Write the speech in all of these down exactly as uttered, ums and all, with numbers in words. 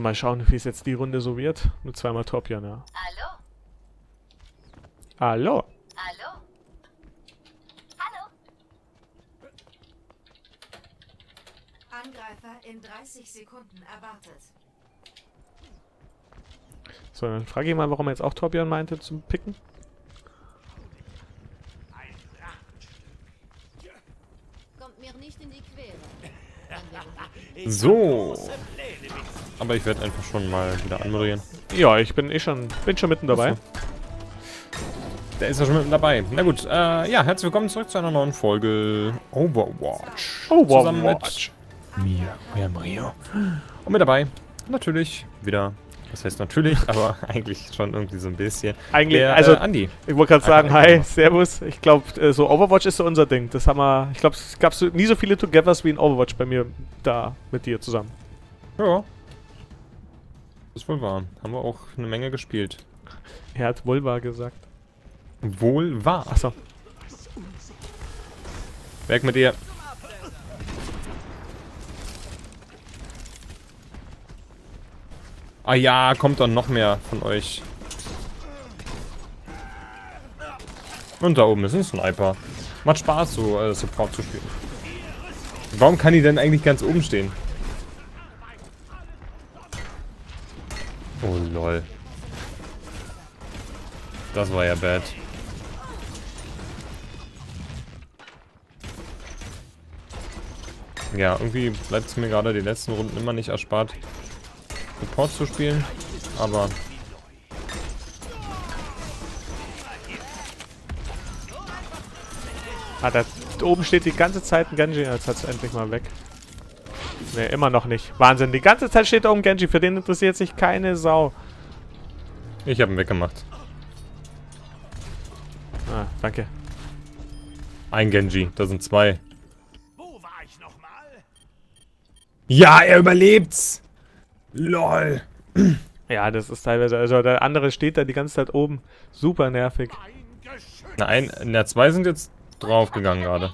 Mal schauen, wie es jetzt die Runde so wird. Nur zweimal Torbjörn, ja. Hallo? Hallo? Hallo? Hallo? Angreifer in dreißig Sekunden erwartet. So, dann frage ich mal, warum er jetzt auch Torbjörn meinte zum Picken. Kommt mir nicht in die Quere. So. Aber ich werde einfach schon mal wieder anmoderieren. Ja, ich bin eh schon, bin schon mitten dabei. So. Der ist ja schon mitten dabei. Na gut, äh, ja, herzlich willkommen zurück zu einer neuen Folge Overwatch. Overwatch. Mit mir, euer Mario. Und mit dabei, natürlich, wieder, das heißt natürlich, aber eigentlich schon irgendwie so ein bisschen. Eigentlich, der, also, äh, Andi. Ich wollte gerade sagen, hi, Overwatch. Servus. Ich glaube, so Overwatch ist so unser Ding. Das haben wir, ich glaube, es gab so, nie so viele Togethers wie in Overwatch bei mir, da, mit dir zusammen. Ja. Das ist wohl wahr. Haben wir auch eine Menge gespielt. Er hat wohl wahr gesagt. Wohl wahr. Achso. Weg mit ihr. Ah ja, kommt dann noch mehr von euch. Und da oben ist ein Sniper. Macht Spaß, so äh, Support zu spielen. Warum kann die denn eigentlich ganz oben stehen? Oh lol. Das war ja bad. Ja, irgendwie bleibt es mir gerade die letzten Runden immer nicht erspart, Support zu spielen, aber... Ah, da oben steht die ganze Zeit ein Genji, jetzt hat es endlich mal weg. Ne, immer noch nicht. Wahnsinn, die ganze Zeit steht da oben Genji, für den interessiert sich keine Sau. Ich habe ihn weggemacht. Ah, danke. Ein Genji, da sind zwei. Wo war ich nochmal? Ja, er überlebt's! LOL! Ja, das ist teilweise, also der andere steht da die ganze Zeit oben. Super nervig. Nein, na, zwei sind jetzt draufgegangen gerade.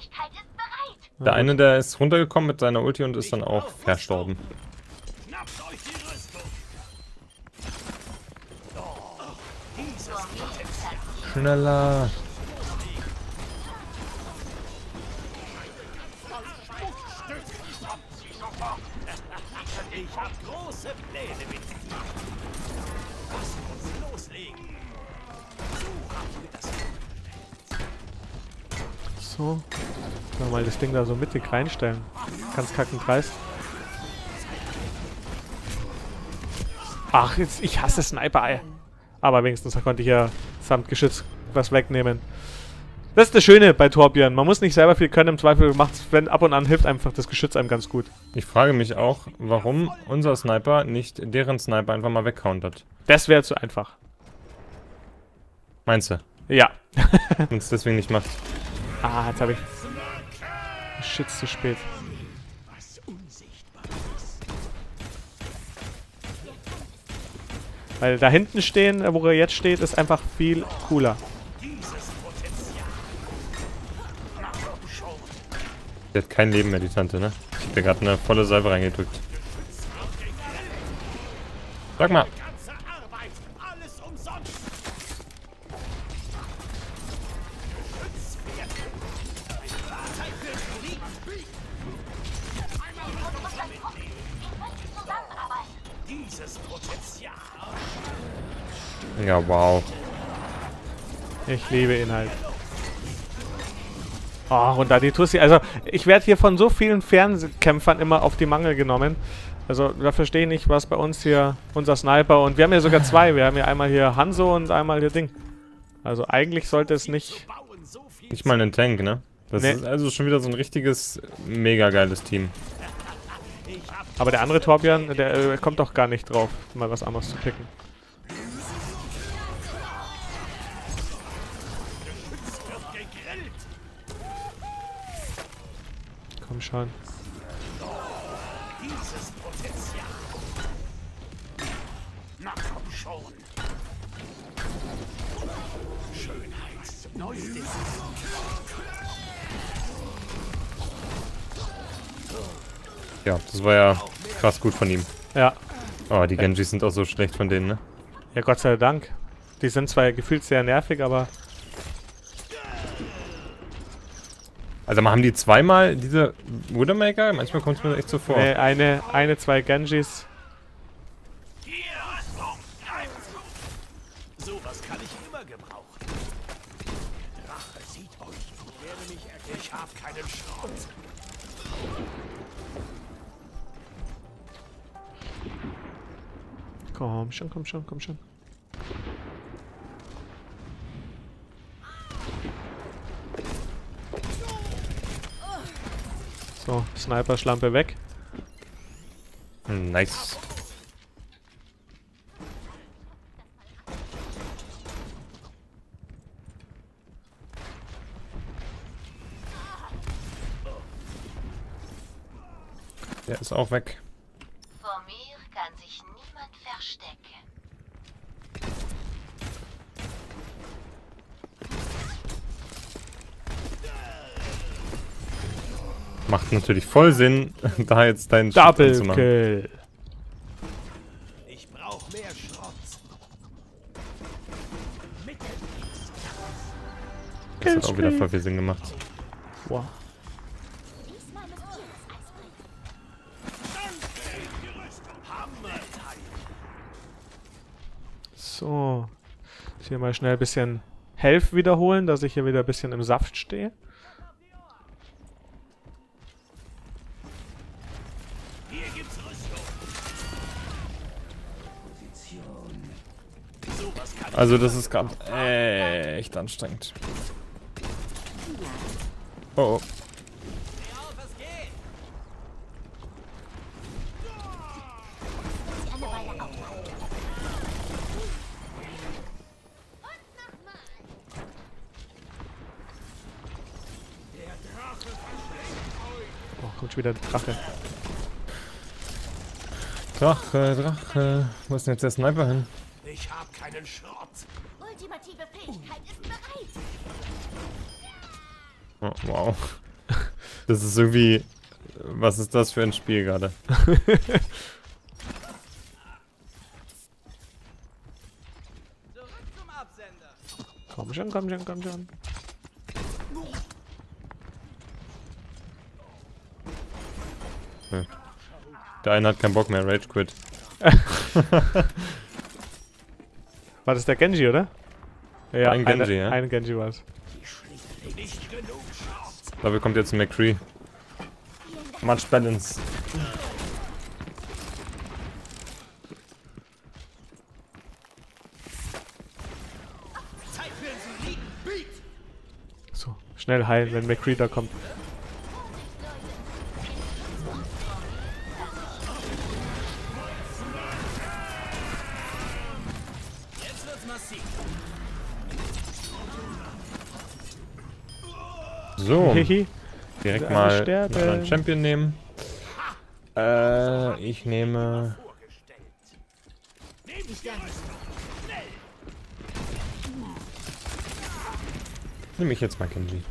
Der eine, der ist runtergekommen mit seiner Ulti und ist dann auch verstorben. Schneller! Ich hab große Pläne mit dir. Lass uns loslegen. So haben wir das. So. Mal das Ding da so mittig reinstellen. Ganz kacken Kreis. Ach, jetzt, ich hasse Sniper. Aber wenigstens konnte ich ja samt Geschütz was wegnehmen. Das ist das Schöne bei Torbjörn. Man muss nicht selber viel können. Im Zweifel macht's, wenn ab und an hilft einfach das Geschütz einem ganz gut. Ich frage mich auch, warum unser Sniper nicht deren Sniper einfach mal wegcountert. Das wäre zu einfach. Meinst du? Ja. Und es deswegen nicht macht. Ah, jetzt habe ich... Shit, zu spät. Weil da hinten stehen, wo er jetzt steht, ist einfach viel cooler. Die hat kein Leben mehr, die Tante, ne? Ich hab da gerade eine volle Salve reingedrückt. Sag mal! Ja, wow. Ich liebe ihn halt. Oh, und da die Tussi. Also, ich werde hier von so vielen Fernkämpfern immer auf die Mangel genommen. Also, da verstehe ich nicht, was bei uns hier unser Sniper. Und wir haben ja sogar zwei. Wir haben ja einmal hier Hanzo und einmal hier Ding. Also, eigentlich sollte es nicht... Nicht mal einen Tank, ne? Das nee. Ist also schon wieder so ein richtiges, mega geiles Team. Aber der andere Torbjörn, der äh, kommt doch gar nicht drauf, mal was anderes zu picken. Komm schon. Ja, das war ja krass gut von ihm. Ja. Oh, die Genjis sind auch so schlecht von denen, ne? Ja, Gott sei Dank. Die sind zwar gefühlt sehr nervig, aber... Also haben die zweimal diese Widowmaker? Manchmal kommt es mir echt so vor. Nee, eine, eine, zwei Genjis. Sowas kann ich immer gebrauchen. Rache sieht euch. Ich werde mich erkennen. Ich hab keinen Schrott. Komm schon, komm schon, komm schon. So, Sniper-Schlampe weg. Nice. Der ist auch weg. Vor mir kann sich niemand verstecken. Macht natürlich voll Sinn, da jetzt deinen Double Shot zu machen. Kill. Ich brauche mehr Schrott. Das hat auch wieder voll viel Sinn gemacht. Wow. So. Hier mal schnell ein bisschen Health wiederholen, dass ich hier wieder ein bisschen im Saft stehe. Also das ist gerade echt anstrengend. Oh, oh. Oh, kommt schon wieder der Drache. Drache, Drache. Wo ist denn jetzt der Sniper hin? Ich hab keinen Schrott. Ultimative Fähigkeit ist bereit. Oh, wow. Das ist irgendwie... Was ist das für ein Spiel gerade? Komm schon, komm schon, komm schon. Hm. Der eine hat keinen Bock mehr, Rage Quit. War das der Genji, oder? Ja, ein Genji, eine, ja. Ein Genji war es. Ich glaube, kommt jetzt ein McCree. Much balance. So, schnell heilen, wenn McCree da kommt. So, direkt mal einen Champion nehmen. Äh, ich nehme... Nehme ich jetzt mal Genji.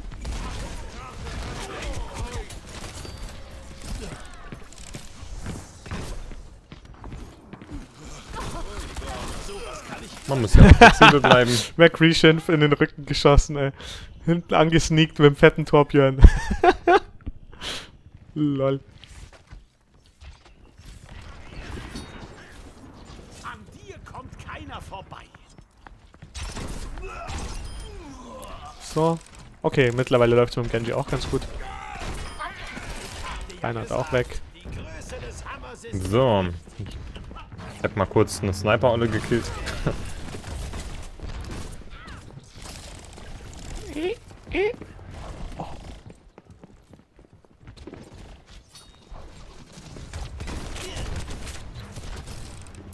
Man muss ja auch flexibel bleiben. McCree schimpf in den Rücken geschossen, ey. Hinten angesneakt mit dem fetten Torbjörn. Lol. An dir kommt keiner vorbei. So. Okay, mittlerweile läuft es mit dem Genji auch ganz gut. Keiner ist auch weg. So. Ich hab mal kurz eine Sniper-Olle gekillt.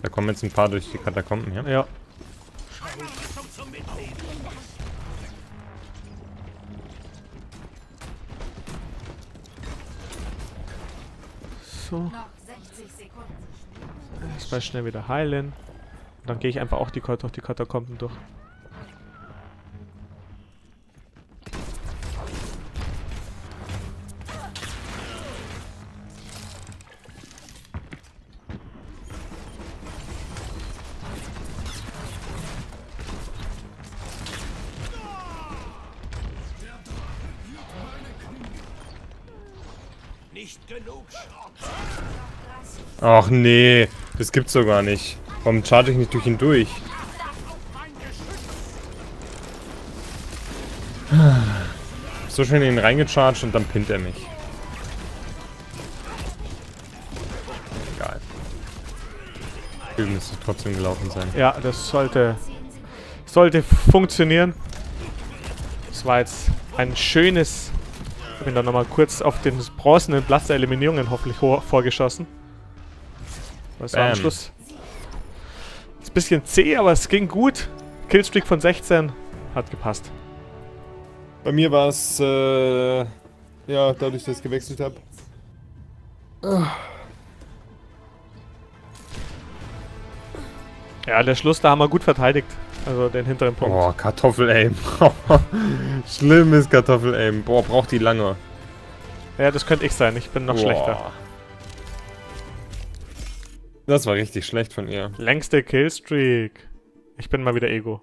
Da kommen jetzt ein paar durch die Katakomben, ja? Ja. So. Ich muss schnell wieder heilen. Und dann gehe ich einfach auch die durch die Katakomben durch. Ach nee, das gibt's doch gar nicht. Warum charge ich nicht durch ihn durch? So schön in ihn reingecharged und dann pinnt er mich. Egal. Hier müsste trotzdem gelaufen sein. Ja, das sollte... sollte funktionieren. Das war jetzt ein schönes... Ich bin da nochmal kurz auf den bronzenen Platz der Eliminierungen hoffentlich vorgeschossen. Das war am Schluss. Ist ein bisschen zäh, aber es ging gut. Killstreak von sechzehn. Hat gepasst. Bei mir war es, äh, ja, dadurch, dass ich gewechselt habe. Ja, der Schluss, da haben wir gut verteidigt. Also den hinteren Punkt. Boah, Kartoffel-Aim. Schlimmes Kartoffel-Aim. Boah, braucht die lange. Ja, das könnte ich sein. Ich bin noch Boah. schlechter. Das war richtig schlecht von ihr. Längste Killstreak. Ich bin mal wieder Ego.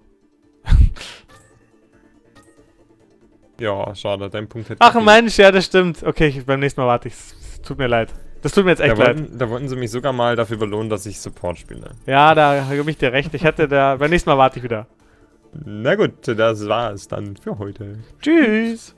Ja, schade, dein Punkt hätte... Ach Mensch, ja, das stimmt. Okay, ich, beim nächsten Mal warte ich. Es tut mir leid. Das tut mir jetzt echt da leid. Wollten, da wollten sie mich sogar mal dafür belohnen, dass ich Support spiele. Ja, da gebe ich dir recht. Ich hätte da... Beim nächsten Mal warte ich wieder. Na gut, das war's dann für heute. Tschüss.